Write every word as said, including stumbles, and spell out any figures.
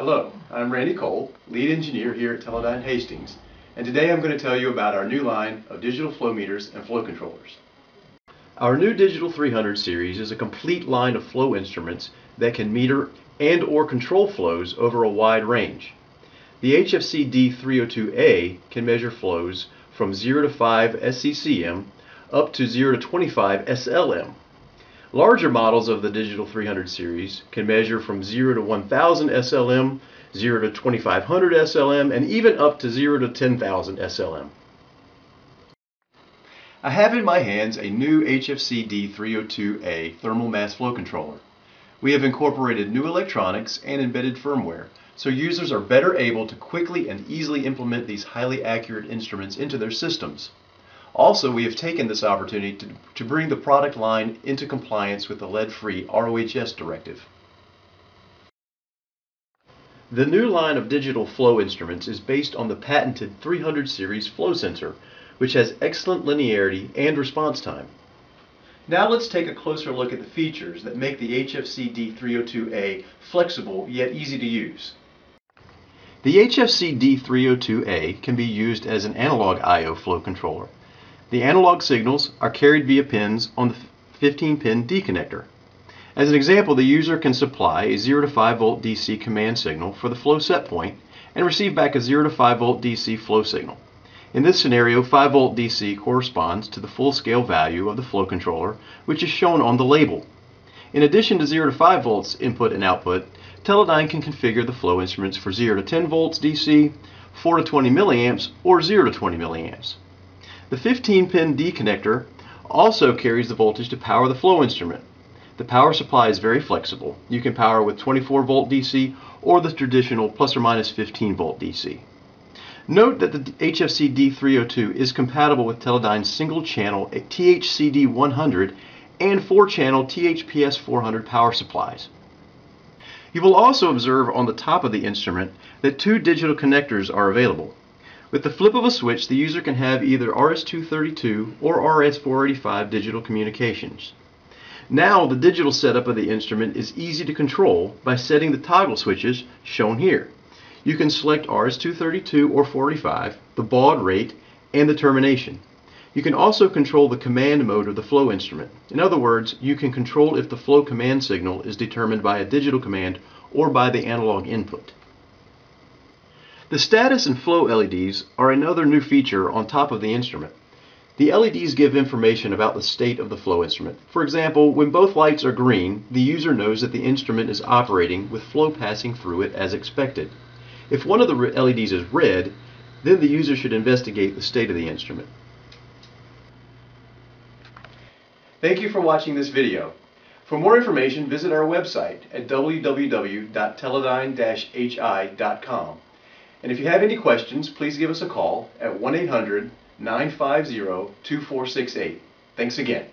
Hello, I'm Randy Cole, lead engineer here at Teledyne Hastings, and today I'm going to tell you about our new line of digital flow meters and flow controllers. Our new Digital three hundred series is a complete line of flow instruments that can meter and or control flows over a wide range. The H F C D three oh two A can measure flows from zero to five S C C M up to zero to twenty-five S L M. Larger models of the Digital three hundred series can measure from zero to one thousand S L M, zero to twenty-five hundred S L M, and even up to zero to ten thousand S L M. I have in my hands a new H F C D three oh two A thermal mass flow controller. We have incorporated new electronics and embedded firmware, so users are better able to quickly and easily implement these highly accurate instruments into their systems. Also, we have taken this opportunity to, to bring the product line into compliance with the lead-free R O H S directive. The new line of digital flow instruments is based on the patented three hundred series flow sensor, which has excellent linearity and response time. Now let's take a closer look at the features that make the H F C D three oh two A flexible yet easy to use. The H F C D three oh two A can be used as an analog I O flow controller. The analog signals are carried via pins on the fifteen pin deconnector. As an example, the user can supply a zero to five volt D C command signal for the flow set point and receive back a zero to five volt D C flow signal. In this scenario, five volt D C corresponds to the full-scale value of the flow controller, which is shown on the label. In addition to zero to five volts input and output, Teledyne can configure the flow instruments for zero to ten volts D C, four to twenty milliamps, or zero to twenty milliamps. The fifteen pin deconnector also carries the voltage to power the flow instrument. The power supply is very flexible. You can power with twenty-four volt D C or the traditional plus or minus fifteen volt D C. Note that the H F C D three oh two is compatible with Teledyne's single channel T H C D one hundred and four channel T H P S four hundred power supplies. You will also observe on the top of the instrument that two digital connectors are available. With the flip of a switch, the user can have either R S two thirty-two or R S four eighty-five digital communications. Now the digital setup of the instrument is easy to control by setting the toggle switches shown here. You can select R S two thirty-two or four eighty-five, the baud rate, and the termination. You can also control the command mode of the flow instrument. In other words, you can control if the flow command signal is determined by a digital command or by the analog input. The status and flow L E Ds are another new feature on top of the instrument. The L E Ds give information about the state of the flow instrument. For example, when both lights are green, the user knows that the instrument is operating with flow passing through it as expected. If one of the L E Ds is red, then the user should investigate the state of the instrument. Thank you for watching this video. For more information, visit our website at w w w dot teledyne dash h i dot com. And if you have any questions, please give us a call at one eight hundred nine five zero two four six eight. Thanks again.